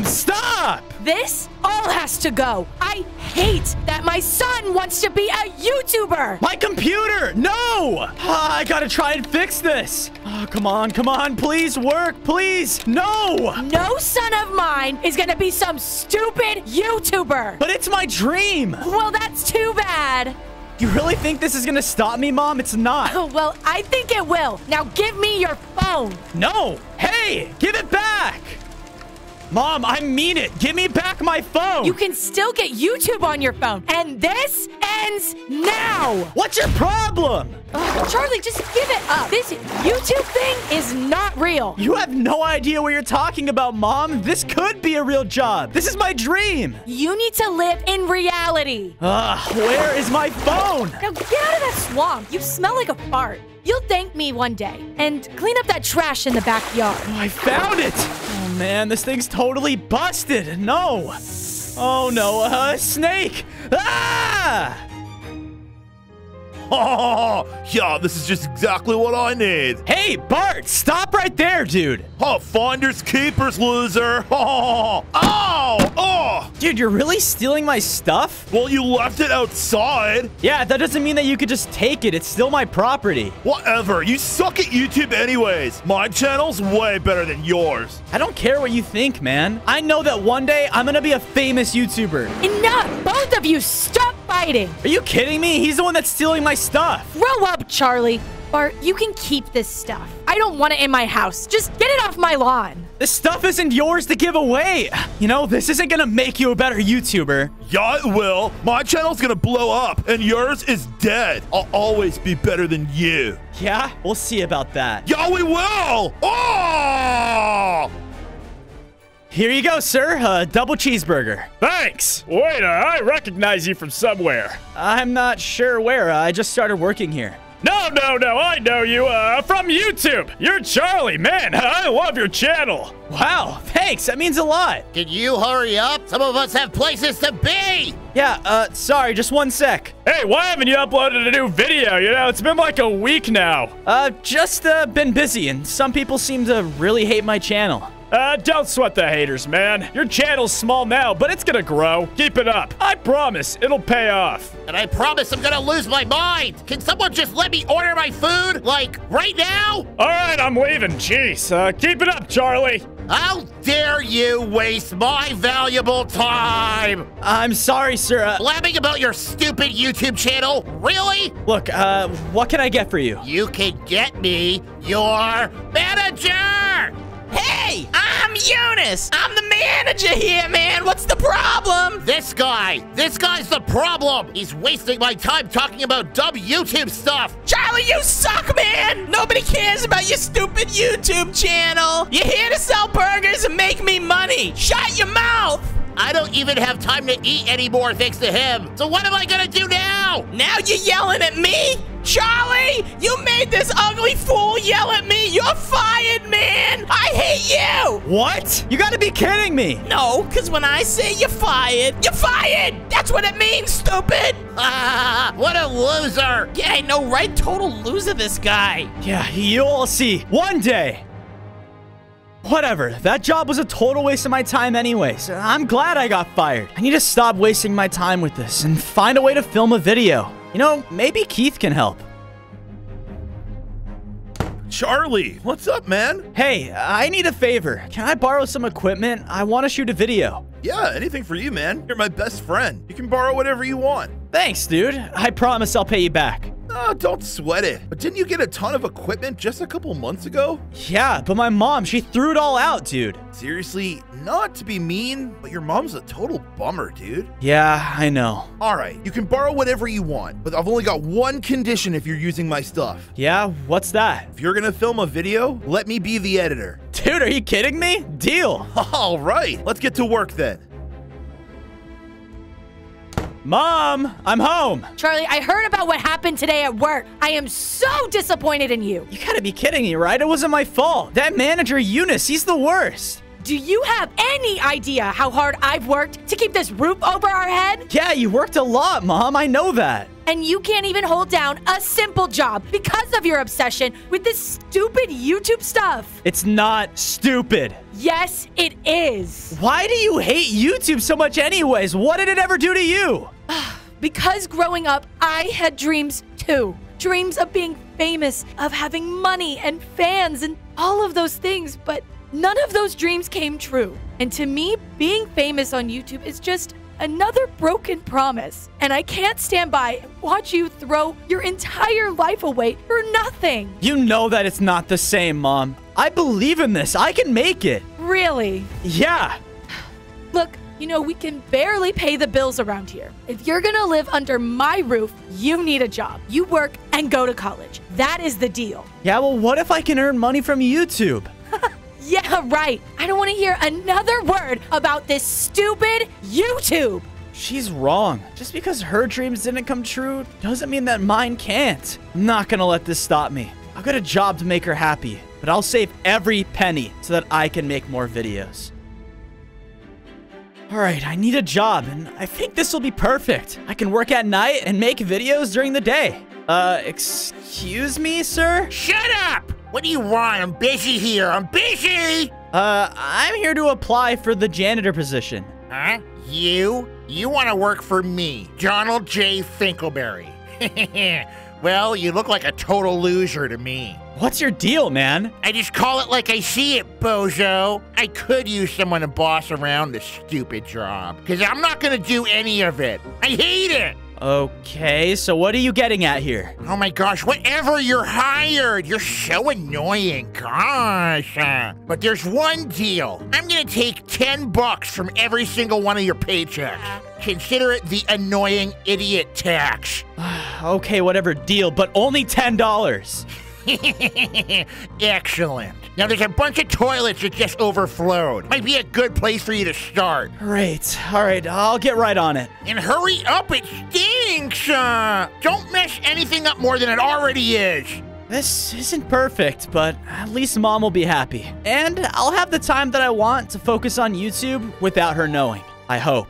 Mom, stop! This all has to go. I hate that my son wants to be a YouTuber. My computer, no! I gotta try and fix this. Come on, come on, please work, please. No! No son of mine is gonna be some stupid YouTuber. But it's my dream. Well, that's too bad. You really think this is gonna stop me, Mom? It's not. Oh, well, I think it will. Now give me your phone. No. Hey, give it back. Mom, I mean it. Give me back my phone. You can still get YouTube on your phone. And this ends now. What's your problem? Charlie, just give it up. This YouTube thing is not real. You have no idea what you're talking about, Mom. This could be a real job. This is my dream. You need to live in reality. Where is my phone? Now get out of that swamp. You smell like a fart. You'll thank me one day. And clean up that trash in the backyard. Oh, I found it. Oh, man, this thing's totally busted. No. Oh, no. A snake. Ah! Oh, yeah, this is just exactly what I need. Hey, Bart, stop right there, dude. Oh, finders keepers, loser. Oh, oh, oh. Dude, you're really stealing my stuff? Well, you left it outside. Yeah, that doesn't mean that you could just take it. It's still my property. Whatever. You suck at YouTube anyways. My channel's way better than yours. I don't care what you think, man. I know that one day I'm going to be a famous YouTuber. Enough. Both of you, stop fighting. Are you kidding me? He's the one that's stealing my stuff. Grow up, Charlie. Bart, you can keep this stuff. I don't want it in my house. Just get it off my lawn. This stuff isn't yours to give away. You know, this isn't gonna make you a better YouTuber. Yeah, it will. My channel's gonna blow up, and yours is dead. I'll always be better than you. Yeah, we'll see about that. Yeah, we will! Oh! Here you go, sir. A double cheeseburger. Thanks. Wait, I recognize you from somewhere. I'm not sure where. I just started working here. No. I know you from YouTube. You're Charlie, man. I love your channel. Wow. Thanks. That means a lot. Can you hurry up? Some of us have places to be. Yeah, sorry. Just one sec. Hey, why haven't you uploaded a new video? You know, it's been like a week now. Just been busy, and some people seem to really hate my channel. Don't sweat the haters, man. Your channel's small now, but it's gonna grow. Keep it up. I promise it'll pay off. And I promise I'm gonna lose my mind. Can someone just let me order my food, like, right now? All right, I'm leaving. Jeez, keep it up, Charlie. How dare you waste my valuable time? I'm sorry, sir. Blabbing about your stupid YouTube channel? Really? Look, what can I get for you? You can get me your manager! Hey, I'm Eunice. I'm the manager here, man. What's the problem? This guy's the problem. He's wasting my time talking about dumb YouTube stuff. Charlie, you suck, man. Nobody cares about your stupid YouTube channel. You're here to sell burgers and make me money. Shut your mouth. I don't even have time to eat anymore thanks to him. So what am I gonna do now? Now you're yelling at me? Charlie, you made this ugly fool yell at me. You're fired, man. I hate you. What? You gotta be kidding me. No, because when I say you're fired. That's what it means, stupid. What a loser. Yeah, I know, right? Total loser, this guy. Yeah, you'll see one day. Whatever, that job was a total waste of my time anyways. I'm glad I got fired. I need to stop wasting my time with this and find a way to film a video. You know, maybe Keith can help. Charlie, what's up, man? Hey, I need a favor. Can I borrow some equipment? I want to shoot a video. Yeah, anything for you, man. You're my best friend. You can borrow whatever you want. Thanks, dude. I promise I'll pay you back. Oh, don't sweat it. But didn't you get a ton of equipment just a couple months ago? Yeah, but my mom, she threw it all out, dude. Seriously, not to be mean, but your mom's a total bummer, dude. Yeah, I know. All right, you can borrow whatever you want, but I've only got one condition if you're using my stuff. Yeah, what's that? If you're gonna film a video, let me be the editor. Dude, are you kidding me? Deal. All right, let's get to work then. Mom, I'm home. Charlie, I heard about what happened today at work. I am so disappointed in you. You gotta be kidding me, right? It wasn't my fault. That manager, Eunice, he's the worst. Do you have any idea how hard I've worked to keep this roof over our head? Yeah, you worked a lot, Mom. I know that. and you can't even hold down a simple job because of your obsession with this stupid YouTube stuff. It's not stupid. Yes, it is. Why do you hate YouTube so much anyways? What did it ever do to you? Because growing up, I had dreams too. Dreams of being famous, of having money and fans and all of those things, but none of those dreams came true. And to me, being famous on YouTube is just another broken promise. And I can't stand by and watch you throw your entire life away for nothing. You know that it's not the same, Mom. I believe in this. I can make it. Really? Yeah. Look, you know, we can barely pay the bills around here. If you're gonna live under my roof, you need a job. You work and go to college. That is the deal. Yeah, well, what if I can earn money from YouTube? Yeah, right. I don't want to hear another word about this stupid YouTube. She's wrong. Just because her dreams didn't come true doesn't mean that mine can't. I'm not going to let this stop me. I've got a job to make her happy, but I'll save every penny so that I can make more videos. All right, I need a job, and I think this will be perfect. I can work at night and make videos during the day. Excuse me, sir? Shut up! What do you want? I'm busy here. I'm busy! I'm here to apply for the janitor position. Huh? You? You want to work for me, Donald J. Finkelberry. Well, you look like a total loser to me. What's your deal, man? I just call it like I see it, bozo. I could use someone to boss around this stupid job, because I'm not going to do any of it. I hate it! Okay, so what are you getting at here? Oh my gosh, whatever, you're hired. You're so annoying, gosh. But there's one deal. I'm gonna take 10 bucks from every single one of your paychecks. Consider it the annoying idiot tax. Okay, whatever deal, but only $10. Excellent. Now there's a bunch of toilets that just overflowed. Might be a good place for you to start. Great. All right, I'll get right on it. And hurry up, it stinks. Don't mess anything up more than it already is. This isn't perfect, but at least Mom will be happy. And I'll have the time that I want to focus on YouTube without her knowing, I hope.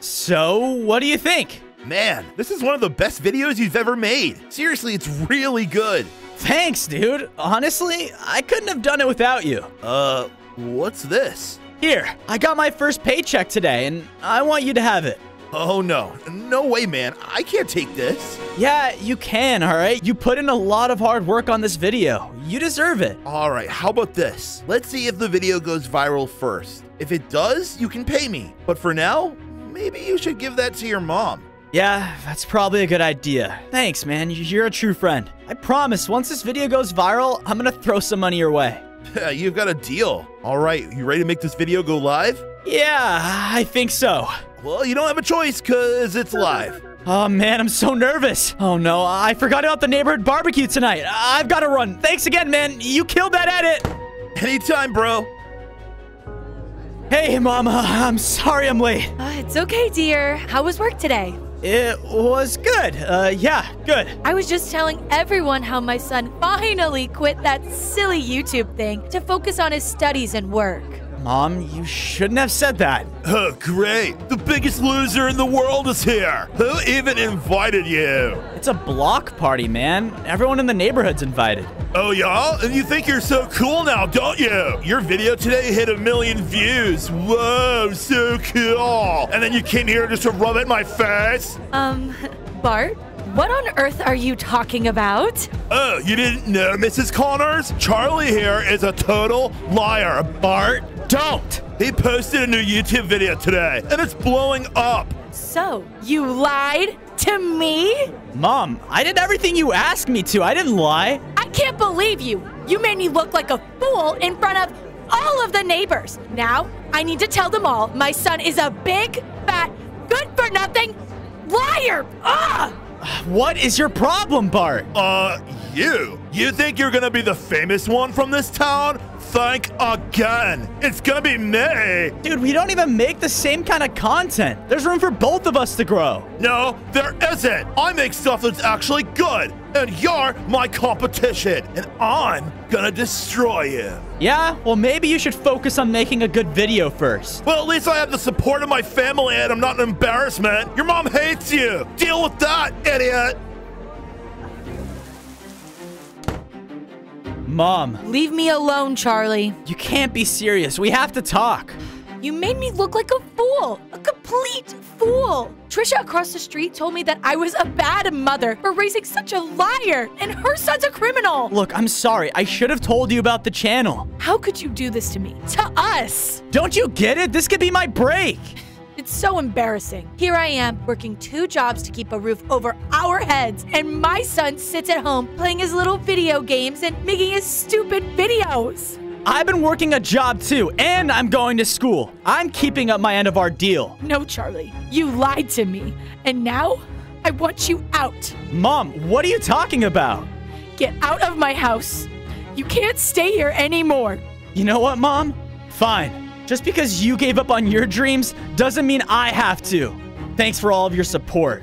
So, what do you think? Man, this is one of the best videos you've ever made. Seriously, it's really good. Thanks, dude. Honestly, I couldn't have done it without you. What's this? Here, I got my first paycheck today, and I want you to have it. Oh, no. No way, man. I can't take this. Yeah, you can, all right? You put in a lot of hard work on this video. You deserve it. All right, how about this? Let's see if the video goes viral first. If it does, you can pay me. But for now, maybe you should give that to your mom. Yeah, that's probably a good idea. Thanks, man. You're a true friend. I promise, once this video goes viral, I'm gonna throw some money your way. You've got a deal. All right, you ready to make this video go live? Yeah, I think so. Well, you don't have a choice, because it's live. Oh, man, I'm so nervous. Oh, no, I forgot about the neighborhood barbecue tonight. I've got to run. Thanks again, man. You killed that edit. Anytime, bro. Hey, Mama. I'm sorry I'm late. It's okay, dear. How was work today? It was good. Yeah, good. I was just telling everyone how my son finally quit that silly YouTube thing to focus on his studies and work. Mom, you shouldn't have said that. Oh, great. The biggest loser in the world is here. Who even invited you? It's a block party, man. Everyone in the neighborhood's invited. Oh, y'all? And you think you're so cool now, don't you? Your video today hit 1 million views. Whoa, so cool. And then you came here just to rub it in my face? Bart? What on earth are you talking about? Oh, you didn't know, Mrs. Connors? Charlie here is a total liar. Bart, don't! He posted a new YouTube video today, and it's blowing up. So, you lied to me? Mom, I did everything you asked me to. I didn't lie. I can't believe you. You made me look like a fool in front of all of the neighbors. Now, I need to tell them all my son is a big, fat, good-for-nothing liar! What is your problem, Bart? you. You think you're gonna be the famous one from this town? Think again. It's gonna be me. Dude, we don't even make the same kind of content. There's room for both of us to grow. No, there isn't. I make stuff that's actually good, and you're my competition, and I'm gonna destroy you. Yeah, well, maybe you should focus on making a good video first. Well, at least I have the support of my family, and I'm not an embarrassment. Your mom hates you. Deal with that, idiot. Mom. Leave me alone, Charlie. You can't be serious. We have to talk. You made me look like a fool. A complete fool. Trisha across the street told me that I was a bad mother for raising such a liar, and her son's a criminal. Look, I'm sorry. I should have told you about the channel. How could you do this to me? To us? Don't you get it? This could be my break. It's so embarrassing. Here I am, working 2 jobs to keep a roof over our heads, and my son sits at home playing his little video games and making his stupid videos. I've been working a job too, and I'm going to school. I'm keeping up my end of our deal. No, Charlie, you lied to me, and now I want you out. Mom, what are you talking about? Get out of my house. You can't stay here anymore. You know what, Mom? Fine. Just because you gave up on your dreams doesn't mean I have to. Thanks for all of your support.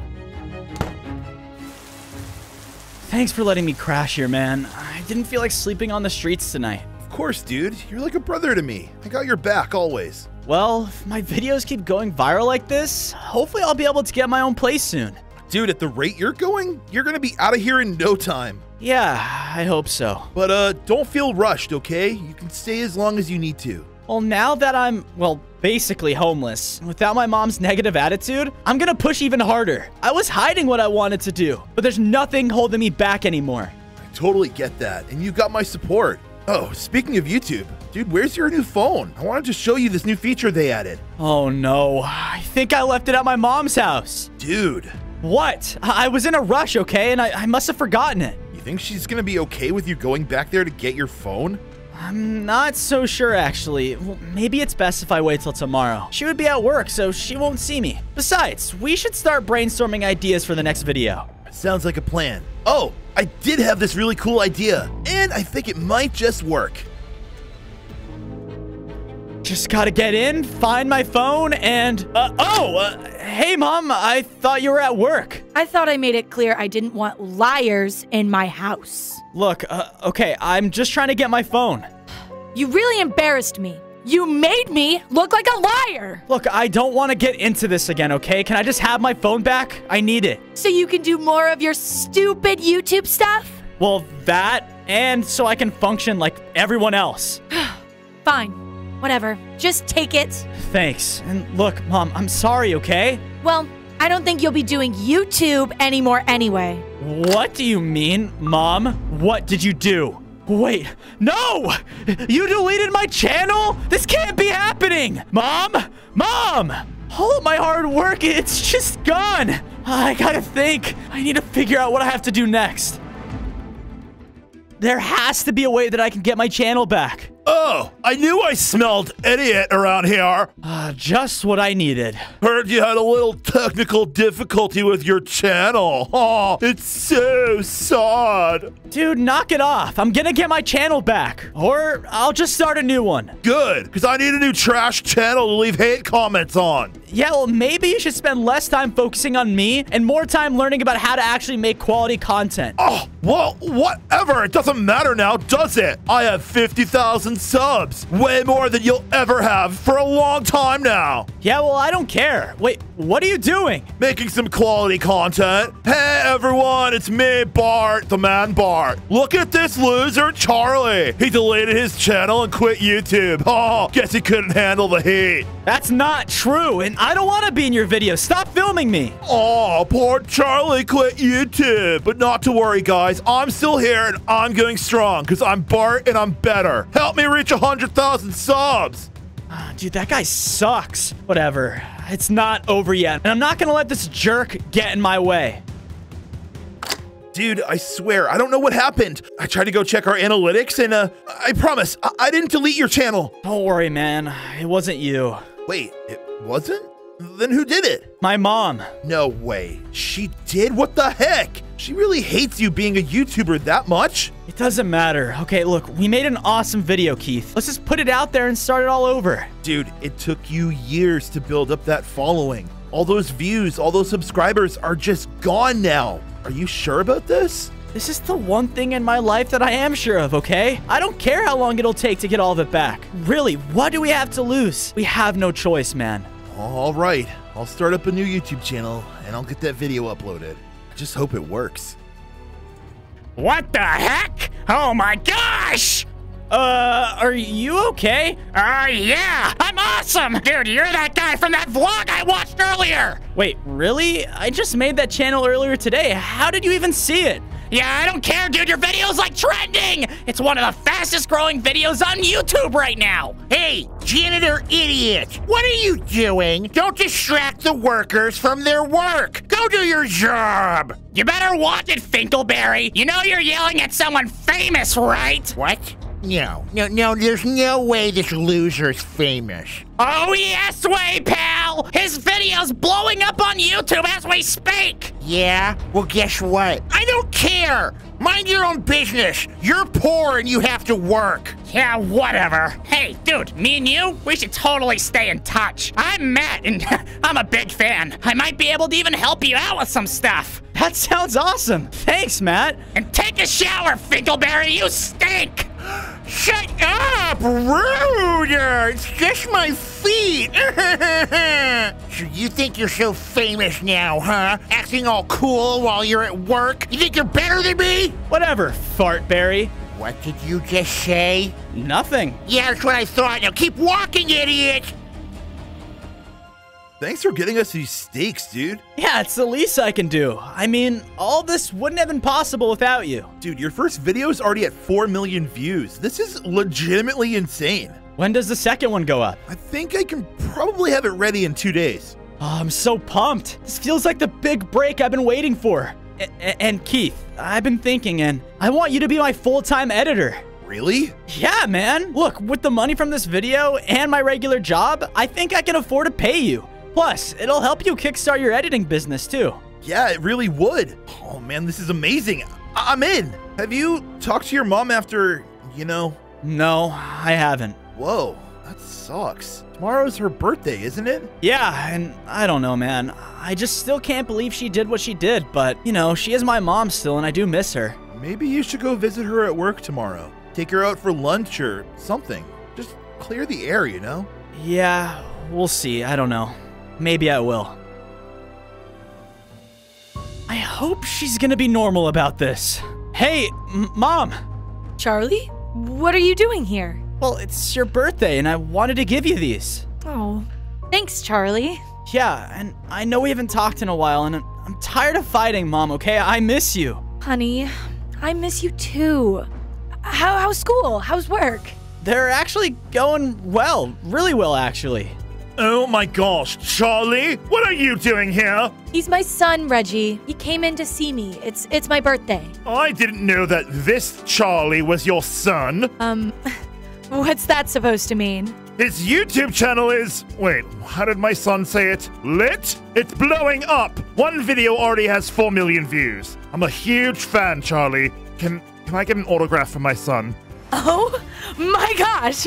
Thanks for letting me crash here, man. I didn't feel like sleeping on the streets tonight. Of course, dude. You're like a brother to me. I got your back always. Well, if my videos keep going viral like this, hopefully I'll be able to get my own place soon. Dude, at the rate you're going, you're gonna be out of here in no time. Yeah, I hope so. But don't feel rushed, okay? You can stay as long as you need to. Well, now that I'm, well, basically homeless, without my mom's negative attitude, I'm gonna push even harder. I was hiding what I wanted to do, but there's nothing holding me back anymore. I totally get that, and you got my support. Oh, speaking of YouTube, dude, where's your new phone? I wanted to show you this new feature they added. Oh no, I think I left it at my mom's house. Dude. What? I was in a rush, okay, and I must have forgotten it. You think she's gonna be okay with you going back there to get your phone? I'm not so sure, actually. Well, maybe it's best if I wait till tomorrow. She would be at work, so she won't see me. Besides, we should start brainstorming ideas for the next video. Sounds like a plan. Oh, I did have this really cool idea, and I think it might just work. Just gotta get in, find my phone, and... hey, Mom, I thought you were at work. I thought I made it clear I didn't want liars in my house. Look, okay, I'm just trying to get my phone. You really embarrassed me. You made me look like a liar. Look, I don't want to get into this again, okay? Can I just have my phone back? I need it. So you can do more of your stupid YouTube stuff? Well, that, and so I can function like everyone else. Fine. Whatever. Just take it. Thanks. And look, Mom, I'm sorry, okay? Well, I don't think you'll be doing YouTube anymore anyway. What do you mean, Mom? What did you do? Wait, no! You deleted my channel? This can't be happening! Mom! Mom! All my hard work, it's just gone. I gotta think. I need to figure out what I have to do next. There has to be a way that I can get my channel back. Oh, I knew I smelled idiot around here. Just what I needed. Heard you had a little technical difficulty with your channel. Oh, it's so sad. Dude, knock it off. I'm gonna get my channel back. Or I'll just start a new one. Good, because I need a new trash channel to leave hate comments on. Yeah, well, maybe you should spend less time focusing on me and more time learning about how to actually make quality content. Oh, well, whatever. It doesn't matter now, does it? I have 50,000 subs, way more than you'll ever have for a long time now. Yeah, well, I don't care. Wait, what are you doing? Making some quality content. Hey, everyone, it's me, Bart, the man Bart. Look at this loser, Charlie. He deleted his channel and quit YouTube. Oh, guess he couldn't handle the heat. That's not true, and I don't want to be in your video. Stop filming me. Oh, poor Charlie quit YouTube. But not to worry, guys. I'm still here, and I'm going strong because I'm Bart, and I'm better. Help me reach 100,000 subs. Dude, that guy sucks. Whatever. It's not over yet, and I'm not going to let this jerk get in my way. Dude, I swear, I don't know what happened. I tried to go check our analytics, and I promise, I didn't delete your channel. Don't worry, man. It wasn't you. Wait, it wasn't? Then who did it? My mom. No way. She did? What the heck? She really hates you being a YouTuber that much? It doesn't matter. Okay, look, we made an awesome video, Keith. Let's just put it out there and start it all over. Dude, it took you years to build up that following. All those views, all those subscribers are just gone now. Are you sure about this? This is the one thing in my life that I am sure of, okay? I don't care how long it'll take to get all of it back. Really, what do we have to lose? We have no choice, man. All right, I'll start up a new YouTube channel and I'll get that video uploaded. I just hope it works. What the heck? Oh my gosh! Are you okay? Yeah! I'm awesome! Dude, you're that guy from that vlog I watched earlier! Wait, really? I just made that channel earlier today. How did you even see it? Yeah, I don't care, dude. Your video's like trending! It's one of the fastest growing videos on YouTube right now! Hey, janitor idiot! What are you doing? Don't distract the workers from their work! Go do your job! You better watch it, Finkelberry! You know you're yelling at someone famous, right? What? No, there's no way this loser's famous. Oh, yes way, pal! His video's blowing up on YouTube as we speak! Yeah? Well, guess what? I don't care! Mind your own business! You're poor and you have to work! Yeah, whatever. Hey, dude, me and you, we should totally stay in touch. I'm Matt, and I'm a big fan. I might be able to even help you out with some stuff. That sounds awesome. Thanks, Matt. And take a shower, Finkelberry, you stink! Shut up, Ruder! It's just my feet! So you think you're so famous now, huh? Acting all cool while you're at work? You think you're better than me? Whatever, Fartberry. What did you just say? Nothing. Yeah, that's what I thought. Now keep walking, idiot! Thanks for getting us these steaks, dude. Yeah, it's the least I can do. I mean, all this wouldn't have been possible without you. Dude, your first video is already at 4 million views. This is legitimately insane. When does the second one go up? I think I can probably have it ready in 2 days. Oh, I'm so pumped. This feels like the big break I've been waiting for. And Keith, I've been thinking, and I want you to be my full-time editor. Really? Yeah, man. Look, with the money from this video and my regular job, I think I can afford to pay you. Plus, it'll help you kickstart your editing business, too. Yeah, it really would. Oh, man, this is amazing. I'm in. Have you talked to your mom after, you know? No, I haven't. Whoa, that sucks. Tomorrow's her birthday, isn't it? Yeah, and I don't know, man. I just still can't believe she did what she did, but, you know, she is my mom still, and I do miss her. Maybe you should go visit her at work tomorrow. Take her out for lunch or something. Just clear the air, you know? Yeah, we'll see. I don't know. Maybe I will. I hope she's gonna be normal about this. Hey, Mom! Charlie? What are you doing here? Well, it's your birthday and I wanted to give you these. Oh, thanks, Charlie. Yeah, and I know we haven't talked in a while and I'm tired of fighting, Mom, okay? I miss you. Honey, I miss you too. How's school? How's work? They're actually going well. Really well, actually. Oh my gosh, Charlie, what are you doing here? He's my son, Reggie. He came in to see me. It's my birthday. I didn't know that this Charlie was your son. What's that supposed to mean? His YouTube channel is... Wait, how did my son say it? Lit? It's blowing up. One video already has 4 million views. I'm a huge fan, Charlie. Can I get an autograph for my son? Oh my gosh.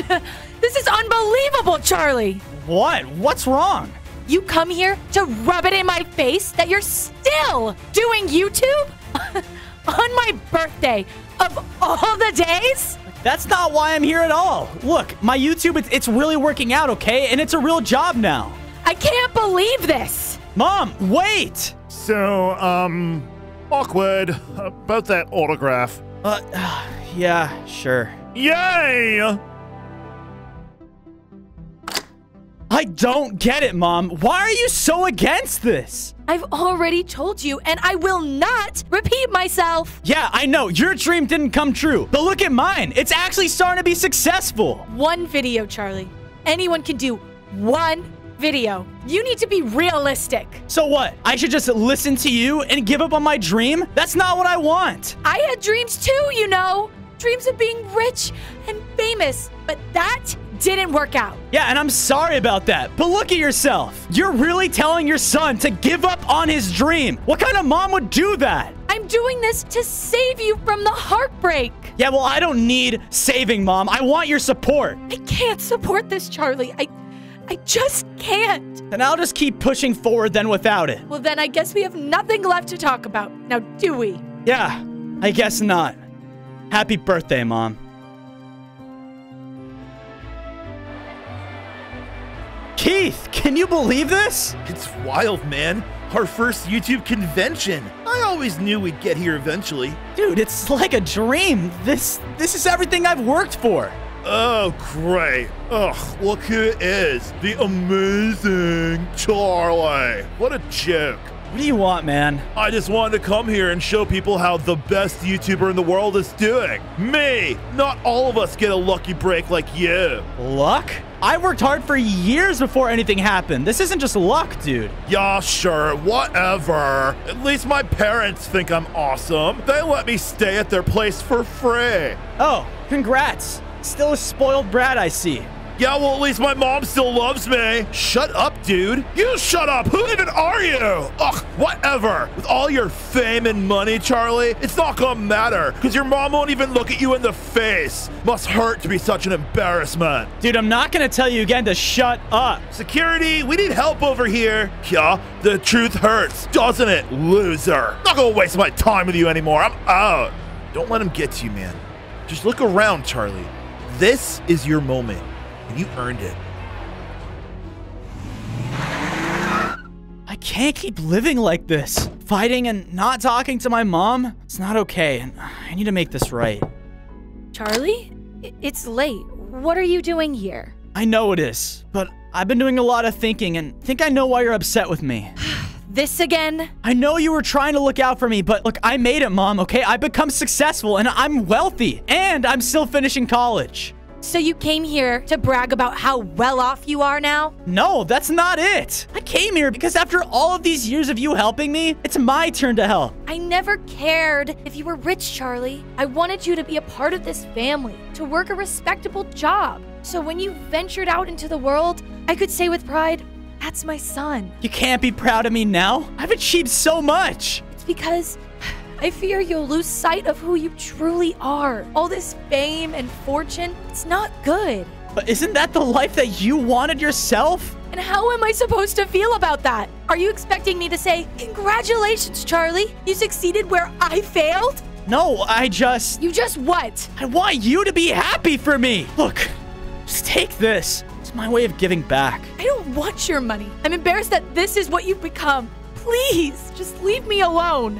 This is unbelievable, Charlie. What? What's wrong? You come here to rub it in my face that you're still doing YouTube? On my birthday, of all the days? That's not why I'm here at all. Look, my YouTube, it's really working out, okay? And it's a real job now. I can't believe this. Mom, wait. So, awkward about that autograph. Yeah, sure. Yay! I don't get it, Mom. Why are you so against this? I've already told you, and I will not repeat myself. Yeah, I know. Your dream didn't come true. But look at mine. It's actually starting to be successful. One video, Charlie. Anyone can do one video. You need to be realistic. So what? I should just listen to you and give up on my dream? That's not what I want. I had dreams too, you know. Dreams of being rich and famous. But that didn't work out. Yeah, and I'm sorry about that, but look at yourself. You're really telling your son to give up on his dream. What kind of mom would do that? I'm doing this to save you from the heartbreak. Yeah, well, I don't need saving, Mom. I want your support. I can't support this, Charlie. I just can't. Then I'll just keep pushing forward then without it. Well, then I guess we have nothing left to talk about. Now, do we? Yeah, I guess not. Happy birthday, Mom. Keith, can you believe this? It's wild, man. Our first YouTube convention. I always knew we'd get here eventually. Dude, it's like a dream. This is everything I've worked for. Oh, great. Ugh, look who it is. The amazing Charlie. What a joke. What do you want, man? I just wanted to come here and show people how the best YouTuber in the world is doing. Me! Not all of us get a lucky break like you. Luck? I worked hard for years before anything happened. This isn't just luck, dude. Yeah, sure, whatever. At least my parents think I'm awesome. They let me stay at their place for free. Oh, congrats. Still a spoiled brat, I see. Yeah, well, at least my mom still loves me. Shut up, dude. You shut up. Who even are you? Ugh, whatever. With all your fame and money, Charlie, it's not gonna matter because your mom won't even look at you in the face. Must hurt to be such an embarrassment. Dude, I'm not gonna tell you again to shut up. Security, we need help over here. Yeah, the truth hurts, doesn't it, loser? Not gonna waste my time with you anymore. I'm out. Don't let him get to you, man. Just look around, Charlie. This is your moment. You earned it. I can't keep living like this. Fighting and not talking to my mom? It's not okay, and I need to make this right. Charlie? It's late. What are you doing here? I know it is, but I've been doing a lot of thinking and think I know why you're upset with me. This again? I know you were trying to look out for me, but look, I made it, Mom, okay? I've become successful, and I'm wealthy, and I'm still finishing college. So you came here to brag about how well off you are now? No, that's not it. I came here because after all of these years of you helping me, it's my turn to help. I never cared if you were rich, Charlie. I wanted you to be a part of this family, to work a respectable job. So when you ventured out into the world, I could say with pride, that's my son. You can't be proud of me now. I've achieved so much. It's because I fear you'll lose sight of who you truly are. All this fame and fortune, it's not good. But isn't that the life that you wanted yourself? And how am I supposed to feel about that? Are you expecting me to say, congratulations, Charlie, you succeeded where I failed? No, I just... You just what? I want you to be happy for me. Look, just take this. It's my way of giving back. I don't want your money. I'm embarrassed that this is what you've become. Please, just leave me alone.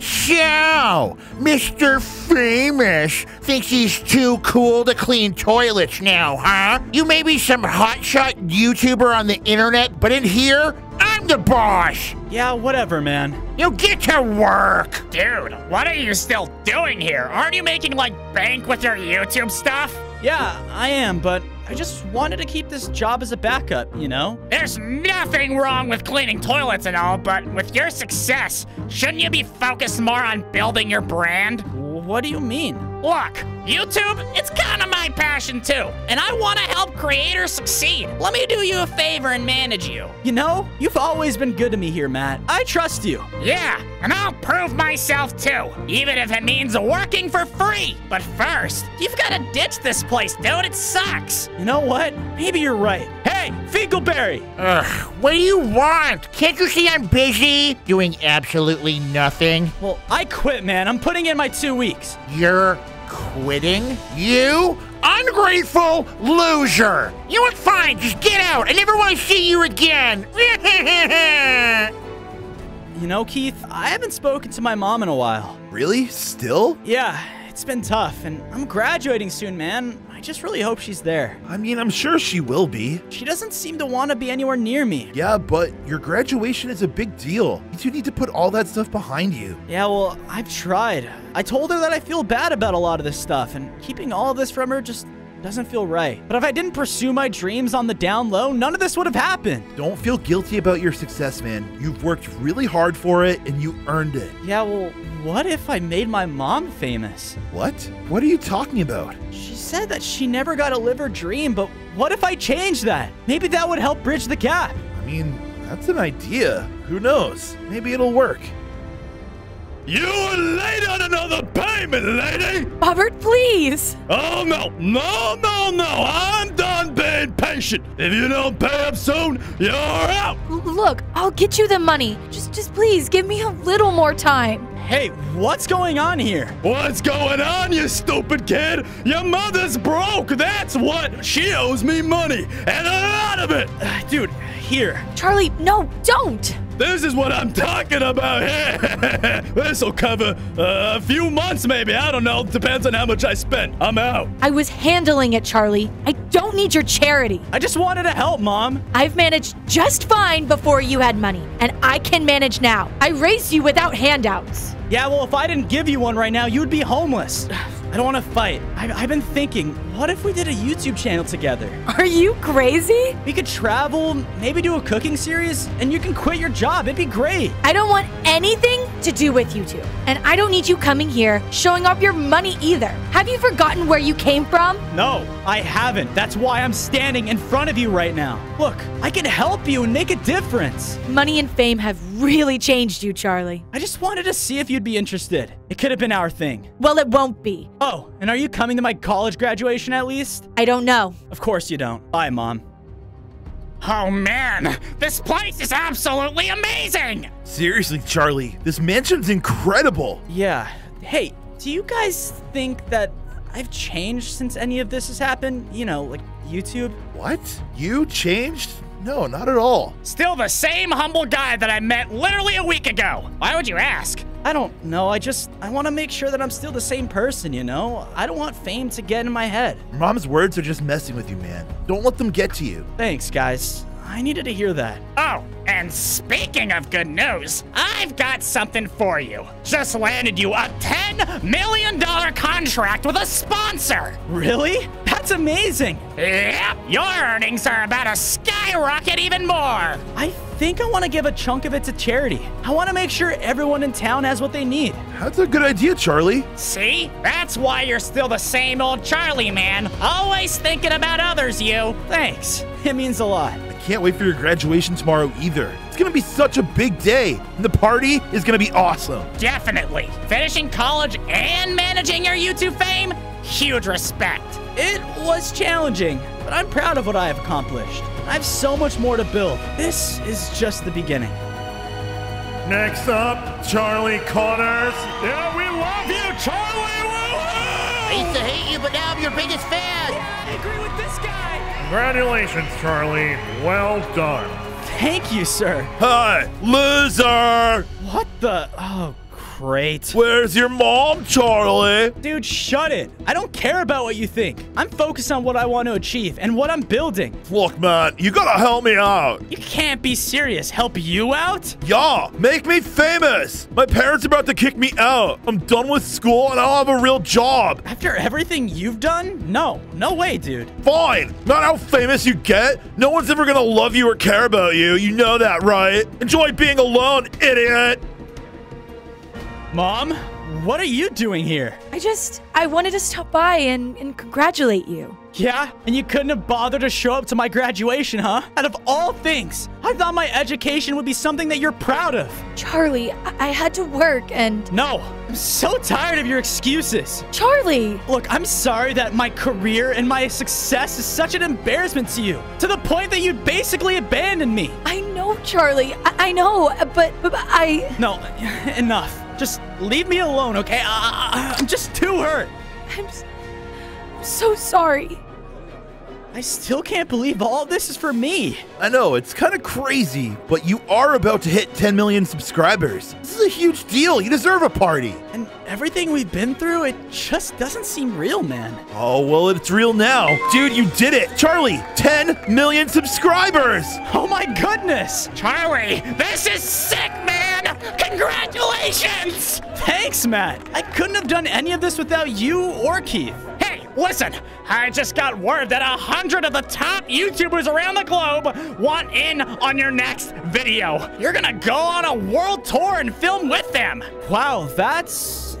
So, Mr. Famous thinks he's too cool to clean toilets now, huh? You may be some hotshot YouTuber on the internet, but in here, I'm the boss. Yeah, whatever, man. You get to work. Dude, what are you still doing here? Aren't you making, like, bank with your YouTube stuff? Yeah, I am, but I just wanted to keep this job as a backup, you know? There's nothing wrong with cleaning toilets and all, but with your success, shouldn't you be focused more on building your brand? What do you mean? Look, YouTube, it's kind of my passion too, and I want to help creators succeed. Let me do you a favor and manage you. You know, you've always been good to me here, Matt. I trust you. Yeah, and I'll prove myself too, even if it means working for free. But first, you've got to ditch this place, dude. It sucks. You know what? Maybe you're right. Hey, Finkelberry! Ugh, what do you want? Can't you see I'm busy? Doing absolutely nothing. Well, I quit, man. I'm putting in my 2 weeks. You're quitting? You ungrateful loser! You know what? Fine, just get out. I never want to see you again. You know, Keith, I haven't spoken to my mom in a while. Really? Still? Yeah, it's been tough, and I'm graduating soon, man. I just really hope she's there. I mean, I'm sure she will be. She doesn't seem to want to be anywhere near me. Yeah, but your graduation is a big deal. You two need to put all that stuff behind you. Yeah, well, I've tried. I told her that I feel bad about a lot of this stuff, and keeping all of this from her just Doesn't feel right. But if I didn't pursue my dreams on the down low, none of this would have happened. Don't feel guilty about your success, man. You've worked really hard for it and you earned it. Yeah, well, what if I made my mom famous? What? What are you talking about? She said that she never got to live her dream, but what if I changed that? Maybe that would help bridge the gap. I mean, that's an idea. Who knows? Maybe it'll work. You were late on another payment, lady! Robert, please! Oh, no, no, no, no! I'm done being patient! If you don't pay up soon, you're out! Look, I'll get you the money. Just please, give me a little more time. Hey, what's going on here? What's going on, you stupid kid? Your mother's broke, that's what! She owes me money, and a lot of it! Dude, here. Charlie, no, don't! This is what I'm talking about here. This'll cover a few months, maybe. I don't know. Depends on how much I spent. I'm out. I was handling it, Charlie. I don't need your charity. I just wanted to help, Mom. I've managed just fine before you had money, and I can manage now. I raised you without handouts. Yeah, well, if I didn't give you one right now, you'd be homeless. I don't want to fight. I've been thinking, what if we did a YouTube channel together? Are you crazy? We could travel, maybe do a cooking series, and you can quit your job. It'd be great. I don't want anything to do with YouTube. And I don't need you coming here, showing off your money either. Have you forgotten where you came from? No, I haven't. That's why I'm standing in front of you right now. Look, I can help you and make a difference. Money and fame have really changed you, Charlie. I just wanted to see if you'd be interested. It could have been our thing. Well, it won't be. Oh, and are you coming to my college graduation at least? I don't know. Of course you don't. Bye, Mom. Oh, man, this place is absolutely amazing. Seriously, Charlie, this mansion's incredible. Yeah. Hey, do you guys think that I've changed since any of this has happened? You know, like YouTube? What? You changed? No, not at all. Still the same humble guy that I met literally a week ago. Why would you ask? I don't know. I want to make sure that I'm still the same person, you know? I don't want fame to get in my head. Your mom's words are just messing with you, man. Don't let them get to you. Thanks, guys. I needed to hear that. Oh, and speaking of good news, I've got something for you. Just landed you a $10 million contract with a sponsor. Really? That's amazing. Yep, your earnings are about to skyrocket even more. I think I want to give a chunk of it to charity. I want to make sure everyone in town has what they need. That's a good idea, Charlie. See? That's why you're still the same old Charlie, man. Always thinking about others, you. Thanks. It means a lot. I can't wait for your graduation tomorrow either. It's going to be such a big day. And the party is going to be awesome. Definitely. Finishing college and managing your YouTube fame? Huge respect. It was challenging, but I'm proud of what I have accomplished. I have so much more to build. This is just the beginning. Next up, Charlie Connors. Yeah, we love you, Charlie! Woo-hoo! I used to hate you, but now I'm your biggest fan. Yeah, I agree with this guy. Congratulations, Charlie. Well done. Thank you, sir. Hi, loser! What the? Oh, great. Where's your mom, Charlie? Dude, shut it. I don't care about what you think. I'm focused on what I want to achieve and what I'm building. Look, man, you gotta help me out. You can't be serious. Help you out? Yeah, make me famous. My parents are about to kick me out. I'm done with school and I'll have a real job. After everything you've done? No, no way, dude. Fine. Not how famous you get. No one's ever gonna love you or care about you. You know that, right? Enjoy being alone, idiot. Mom, what are you doing here? I wanted to stop by and congratulate you. Yeah? And you couldn't have bothered to show up to my graduation, huh? Out of all things, I thought my education would be something that you're proud of. Charlie, I had to work and... No, I'm so tired of your excuses. Charlie! Look, I'm sorry that my career and my success is such an embarrassment to you, to the point that you'd basically abandon me. I know, Charlie. I know, but I... No, enough. Just leave me alone, okay? I'm just too hurt. I'm so sorry. I still can't believe all this is for me. I know, it's kind of crazy, but you are about to hit 10 million subscribers. This is a huge deal. You deserve a party. And everything we've been through, it just doesn't seem real, man. Oh, well, it's real now. Dude, you did it. Charlie, 10 million subscribers. Oh, my goodness. Charlie, this is sick, man. Congratulations. Thanks, Matt. I couldn't have done any of this without you or Keith. Hey, Listen, I just got word that 100 of the top YouTubers around the globe want in on your next video. You're gonna go on a world tour and film with them. Wow, that's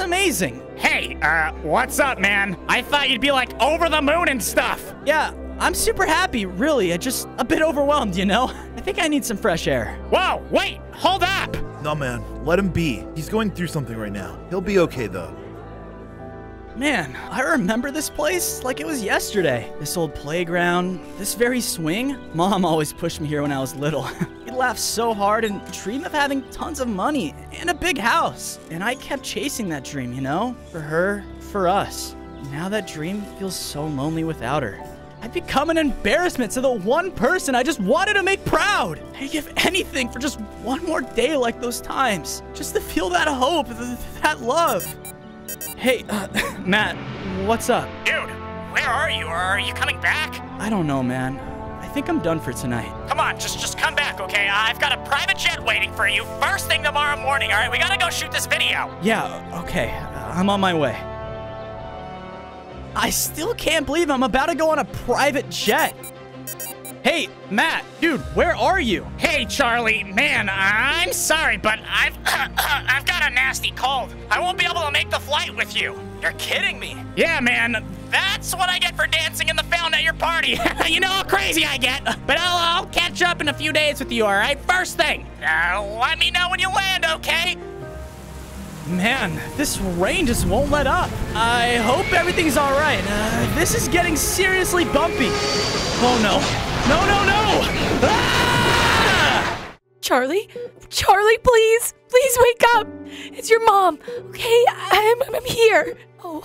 amazing. Hey, what's up, man? I thought you'd be like over the moon and stuff. Yeah, I'm super happy, really. I just a bit overwhelmed, you know? I think I need some fresh air. Whoa, wait, hold up. No, man, let him be. He's going through something right now. He'll be okay, though. Man, I remember this place like it was yesterday. This old playground, this very swing. Mom always pushed me here when I was little. He'd laugh so hard and dream of having tons of money and a big house. And I kept chasing that dream, you know? For her, for us. Now that dream feels so lonely without her. I'd become an embarrassment to the one person I just wanted to make proud. I'd give anything for just one more day like those times. Just to feel that hope, that love. Hey, Matt, what's up? Dude, where are you? Are you coming back? I don't know, man. I think I'm done for tonight. Come on, just come back, okay? I've got a private jet waiting for you first thing tomorrow morning, all right? We gotta go shoot this video. Yeah, okay. I'm on my way. I still can't believe I'm about to go on a private jet. Hey, Matt, dude, where are you? Hey, Charlie, man, I'm sorry, but I've got a nasty cold. I won't be able to make the flight with you. You're kidding me. Yeah, man, that's what I get for dancing in the fountain at your party. You know how crazy I get. But I'll catch up in a few days with you, all right? First thing, let me know when you land, okay? Man, this rain just won't let up. I hope everything's all right. This is getting seriously bumpy. Oh, no. No, no, no! Ah! Charlie? Charlie, please! Please wake up! It's your mom, okay? I'm here. Oh,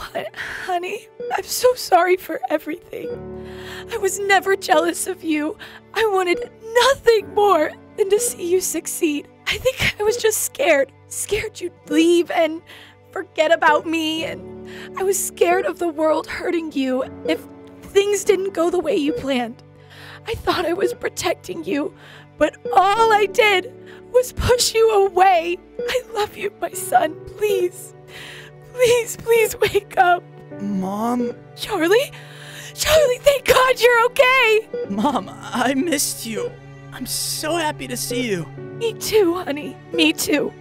honey, I'm so sorry for everything. I was never jealous of you. I wanted nothing more than to see you succeed. I think I was just scared. Scared you'd leave and forget about me. And I was scared of the world hurting you if things didn't go the way you planned. I thought I was protecting you, but all I did was push you away. I love you, my son. Please, please, please wake up. Mom? Charlie? Charlie, thank God you're okay. Mom, I missed you. I'm so happy to see you. Me too, honey. Me too.